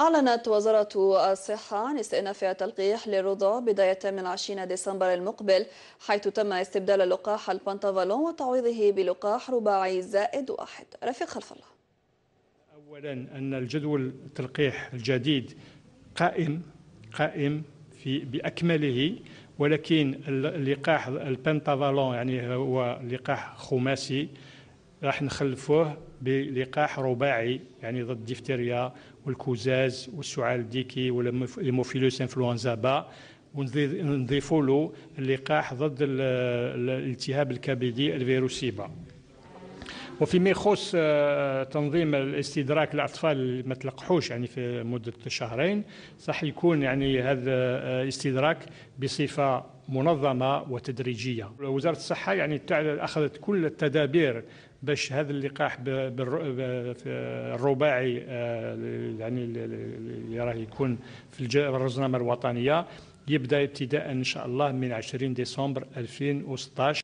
أعلنت وزارة الصحة عن استئناف التلقيح للرضع بداية من 20 ديسمبر المقبل، حيث تم استبدال لقاح البنتافالون وتعويضه بلقاح رباعي زائد واحد. رفيق خلف الله. أولا أن الجدول التلقيح الجديد قائم بأكمله، ولكن اللقاح البنتافالون يعني هو لقاح خماسي راح نخلفوه بلقاح رباعي، يعني ضد الدفتريا والكوزاز والسعال الديكي والهيموفيلوس انفلونزا با، ونضيفوا له اللقاح ضد الالتهاب الكبدي الفيروسيبا. وفيما يخص تنظيم الاستدراك للاطفال اللي ما تلقحوش يعني في مده شهرين، صح يكون يعني هذا الاستدراك بصفه منظمه وتدريجيه. وزاره الصحه يعني اخذت كل التدابير باش هذا اللقاح الرباعي يعني اللي راه يكون في الرزنامه الوطنيه يبدا ابتداء ان شاء الله من 20 ديسمبر 2016.